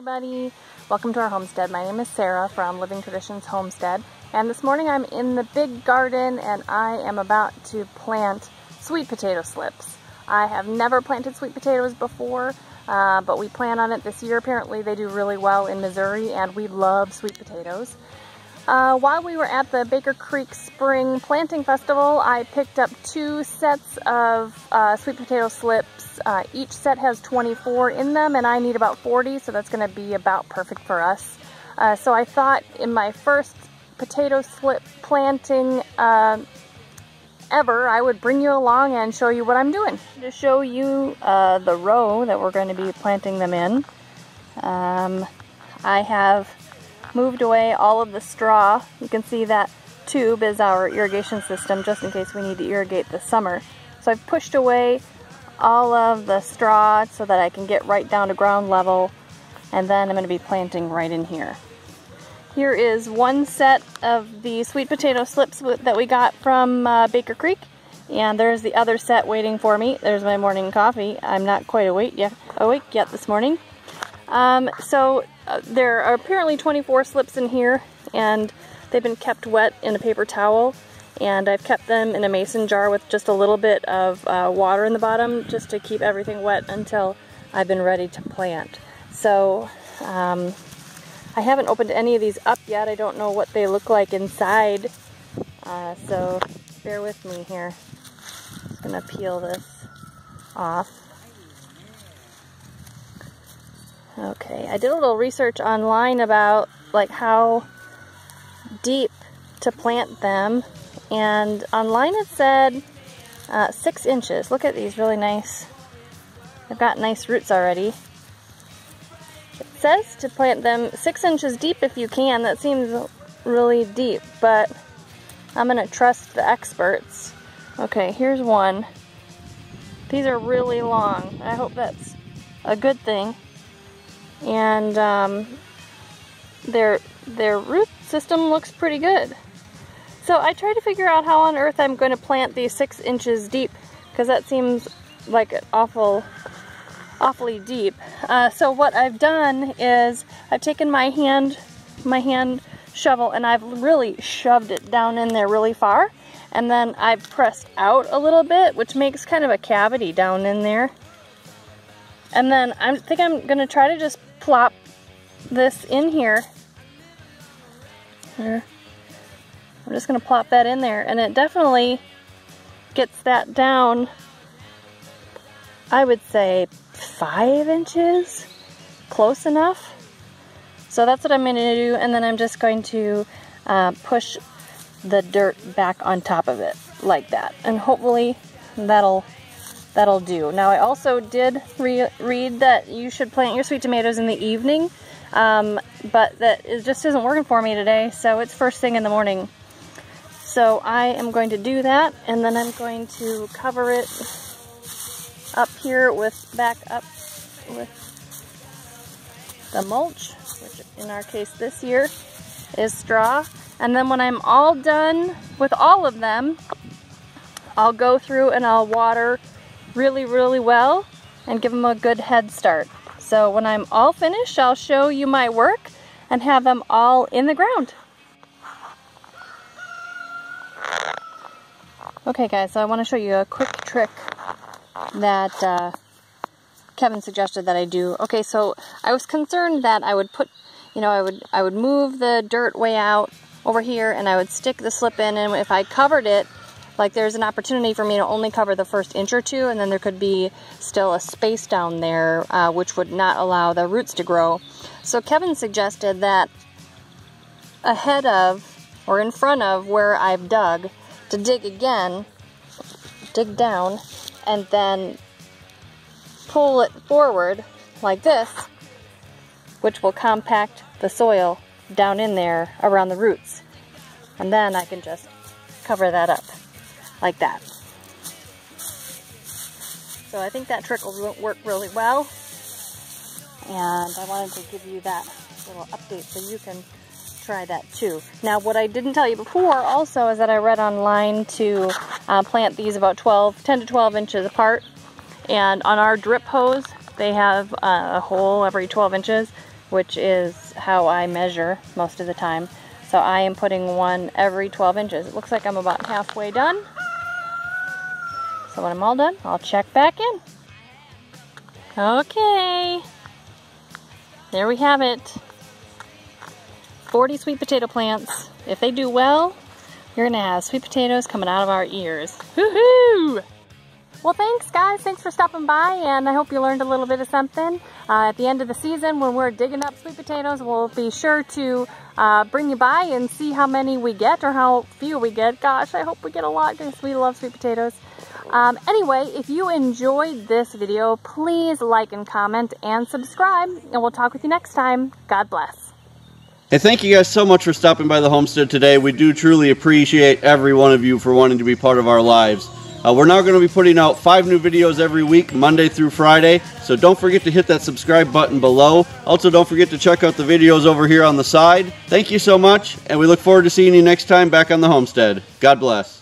everybody. Welcome to our homestead. My name is Sarah from Living Traditions Homestead, and this morning I'm in the big garden and I am about to plant sweet potato slips. I have never planted sweet potatoes before, but we plan on it this year. Apparently they do really well in Missouri and we love sweet potatoes. While we were at the Baker Creek Spring Planting Festival, I picked up two sets of sweet potato slips. Each set has 24 in them and I need about 40, so that's going to be about perfect for us. So I thought in my first potato slip planting ever, I would bring you along and show you what I'm doing. To show you the row that we're going to be planting them in. I have moved away all of the straw. You can see that tube is our irrigation system just in case we need to irrigate this summer. So I've pushed away all of the straw so that I can get right down to ground level, and then I'm going to be planting right in here. Here is one set of the sweet potato slips that we got from Baker Creek, and there's the other set waiting for me. There's my morning coffee. I'm not quite awake yet this morning. So there are apparently 24 slips in here, and they've been kept wet in a paper towel. And I've kept them in a mason jar with just a little bit of water in the bottom just to keep everything wet until I've been ready to plant. So I haven't opened any of these up yet. I don't know what they look like inside, so bear with me here. I'm just going to peel this off. Okay, I did a little research online about like how deep to plant them. And online it said 6 inches. Look at these, really nice. They've got nice roots already. It says to plant them 6 inches deep if you can. That seems really deep, but I'm gonna trust the experts. Okay, here's one. These are really long. I hope that's a good thing. And their root system looks pretty good. So I tried to figure out how on earth I'm going to plant these 6 inches deep, because that seems like awfully deep. So what I've done is I've taken my hand shovel, and I've really shoved it down in there really far, and then I've pressed out a little bit, which makes kind of a cavity down in there. And then I think I'm going to try to just plop this in here. There. I'm just going to plop that in there, and it definitely gets that down, I would say 5 inches, close enough. So that's what I'm going to do, and then I'm just going to push the dirt back on top of it like that, and hopefully that'll do. Now I also did read that you should plant your sweet tomatoes in the evening, but that it just isn't working for me today, so it's first thing in the morning. So I am going to do that, and then I'm going to cover it up here with the mulch, which in our case this year is straw. And then when I'm all done with all of them, I'll go through and I'll water really, really well and give them a good head start. So when I'm all finished, I'll show you my work and have them all in the ground. Okay guys, so I want to show you a quick trick that Kevin suggested that I do. Okay, so I was concerned that I would put, you know, I would move the dirt way out over here and I would stick the slip in, and if I covered it, like there's an opportunity for me to only cover the first inch or two, and then there could be still a space down there which would not allow the roots to grow. So Kevin suggested that ahead of or in front of where I've dug, to dig again, dig down, and then pull it forward like this, which will compact the soil down in there around the roots. And then I can just cover that up like that. So I think that trick will work really well. And I wanted to give you that little update so you can try that too. Now what I didn't tell you before also is that I read online to plant these about 10 to 12 inches apart, and on our drip hose they have a hole every 12 inches, which is how I measure most of the time. So I am putting one every 12 inches. It looks like I'm about halfway done. So when I'm all done, I'll check back in. Okay. There we have it. 40 sweet potato plants. If they do well, you're gonna have sweet potatoes coming out of our ears. Woohoo! Well, thanks guys, thanks for stopping by, and I hope you learned a little bit of something. At the end of the season, when we're digging up sweet potatoes, we'll be sure to bring you by and see how many we get or how few we get. Gosh, I hope we get a lot because we love sweet potatoes. Anyway, if you enjoyed this video, please like and comment and subscribe, and we'll talk with you next time. God bless. And thank you guys so much for stopping by the homestead today. We do truly appreciate every one of you for wanting to be part of our lives. We're now going to be putting out 5 new videos every week, Monday through Friday. So don't forget to hit that subscribe button below. Also, don't forget to check out the videos over here on the side. Thank you so much, and we look forward to seeing you next time back on the homestead. God bless.